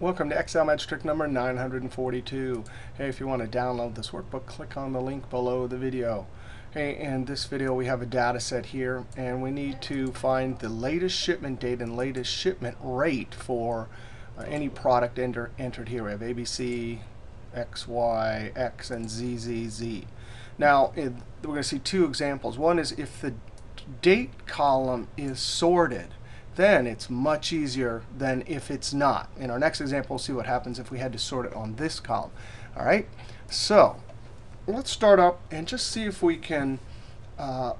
Welcome to Excel Magic Trick number 942. Hey, if you want to download this workbook, click on the link below the video. Hey, in this video we have a data set here, and we need to find the latest shipment date and latest shipment rate for any product entered here. We have ABC, XY, X, and ZZZ. Now, we're going to see two examples. One is if the date column is sorted, then it's much easier than if it's not. In our next example, we'll see what happens if we had to sort it on this column. All right, so let's start up and just see if we can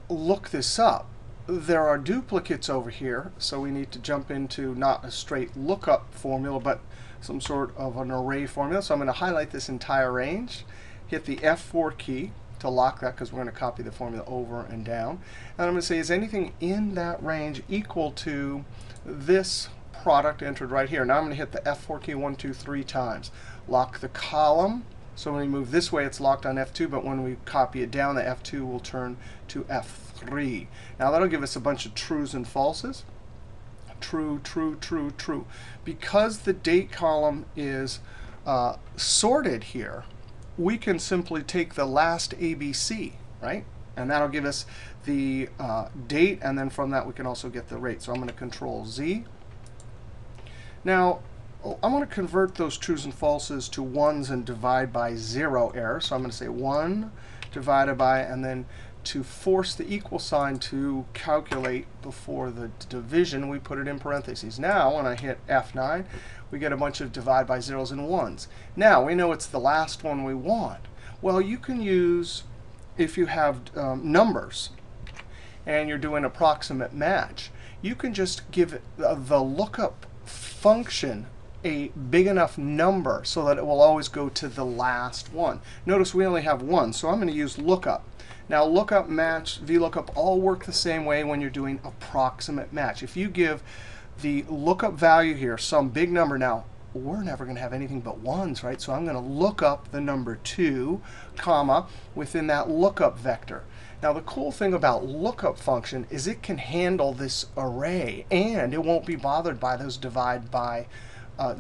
look this up. There are duplicates over here, so we need to jump into not a straight lookup formula, but some sort of an array formula. So I'm going to highlight this entire range, hit the F4 key to lock that because we're going to copy the formula over and down. And I'm going to say, is anything in that range equal to this product entered right here? Now I'm going to hit the F4 key 1, 2, 3 times. Lock the column. So when we move this way, it's locked on F2, but when we copy it down, the F2 will turn to F3. Now that'll give us a bunch of trues and falses. True, true, true, true. Because the date column is sorted here, we can simply take the last ABC, right? And that'll give us the date, and then from that we can also get the rate. So I'm going to Control Z. Now, I want to convert those trues and falses to ones and divide by zero error. So I'm going to say 1 divided by, and then to force the equal sign to calculate before the division, we put it in parentheses. Now, when I hit F9, we get a bunch of divide by zeros and ones. Now, we know it's the last one we want. Well, you can use, if you have numbers and you're doing approximate match, you can just give the lookup function a big enough number so that it will always go to the last one. Notice we only have one, so I'm going to use lookup. Now, lookup, match, VLOOKUP all work the same way when you're doing approximate match. If you give the lookup value here some big number, now we're never going to have anything but ones, right? So I'm going to look up the number 2, comma, within that lookup vector. Now, the cool thing about lookup function is it can handle this array, and it won't be bothered by those divide by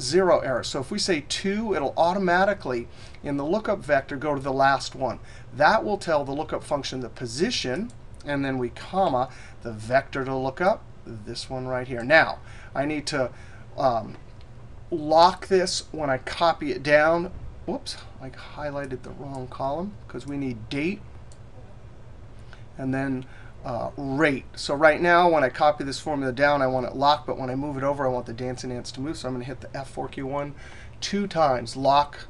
zero error. So if we say 2, it'll automatically, in the lookup vector, go to the last one. That will tell the lookup function the position, and then we comma the vector to look up, this one right here. Now, I need to lock this when I copy it down. Whoops, I highlighted the wrong column because we need date and then rate. So right now, when I copy this formula down, I want it locked. But when I move it over, I want the dancing ants to move. So I'm going to hit the F4 key 1, 2 times. Lock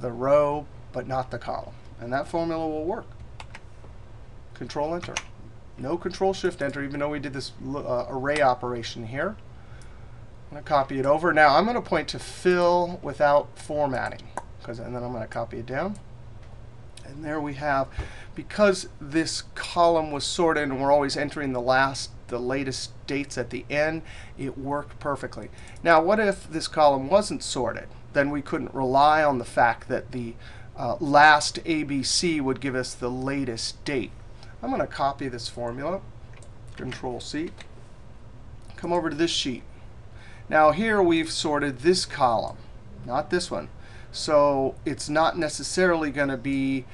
the row, but not the column. And that formula will work. Control-Enter. No Control-Shift-Enter, even though we did this array operation here. I'm going to copy it over. Now, I'm going to point to fill without formatting, and then I'm going to copy it down. And there we have, because this column was sorted and we're always entering the latest dates at the end, it worked perfectly. Now, what if this column wasn't sorted? Then we couldn't rely on the fact that the last ABC would give us the latest date. I'm going to copy this formula, Control-C, come over to this sheet. Now, here we've sorted this column, not this one. So it's not necessarily going to be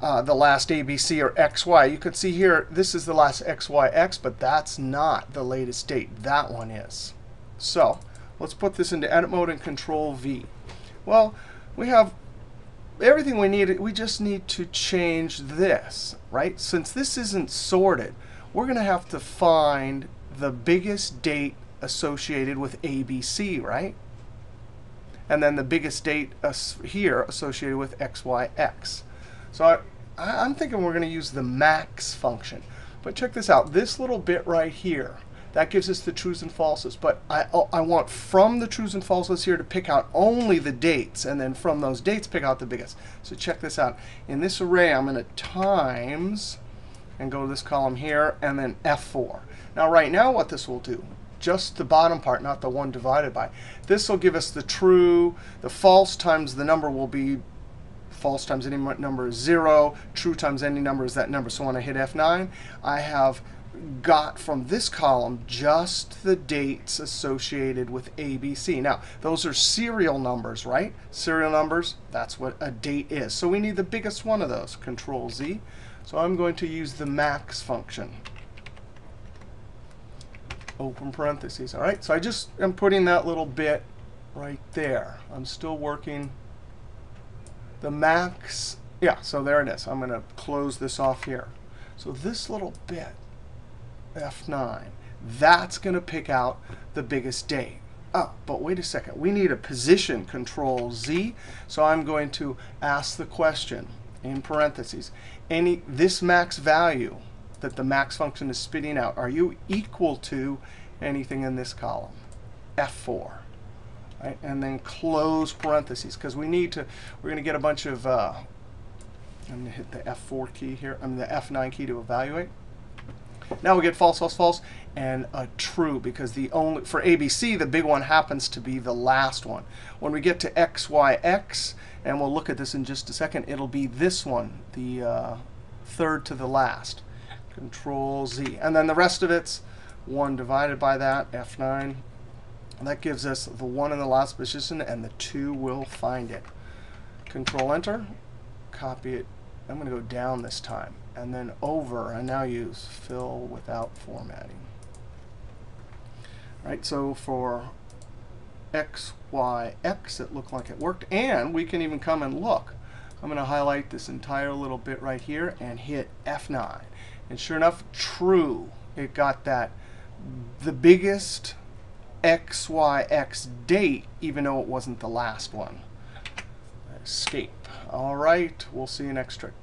the last ABC or XY. You can see here, this is the last XYX, but that's not the latest date. That one is. So let's put this into edit mode and Control-V. Well, we have everything we need. We just need to change this, right? Since this isn't sorted, we're going to have to find the biggest date associated with ABC, right? And then the biggest date here associated with XYX. So I'm thinking we're going to use the max function. But check this out. This little bit right here, that gives us the trues and falses. But I want from the trues and falses here to pick out only the dates. And then from those dates, pick out the biggest. So check this out. In this array, I'm going to times and go to this column here, and then F4. Now, right now, what this will do, just the bottom part, not the one divided by. This will give us the true. The false times the number will be false times any number is 0. True times any number is that number. So when I hit F9, I have got from this column just the dates associated with ABC. Now, those are serial numbers, right? Serial numbers, that's what a date is. So we need the biggest one of those. Control Z. So I'm going to use the max function. Open parentheses. All right, so I just am putting that little bit right there. I'm still working the max. Yeah, so there it is. I'm going to close this off here. So this little bit, F9, that's going to pick out the biggest date. Oh, but wait a second. We need a position, Control Z. So I'm going to ask the question in parentheses. This max value that the max function is spitting out, are you equal to anything in this column? F4. Right? And then close parentheses, because we need to, we're going to get a bunch of, I'm going to hit the F4 key here, I'm the F9 key to evaluate. Now we get false, false, false, and a true, because the only, for ABC, the big one happens to be the last one. When we get to XYX, and we'll look at this in just a second, it'll be this one, the third to the last. Control Z. And then the rest of it's 1 divided by that, F9. And that gives us the 1 in the last position, and the 2 will find it. Control Enter. Copy it. I'm going to go down this time, and then over. I now use fill without formatting. All right, so for XYX, it looked like it worked. And we can even come and look. I'm going to highlight this entire little bit right here and hit F9. And sure enough, true. It got that the biggest XYX date, even though it wasn't the last one. Escape. All right, we'll see you next trick.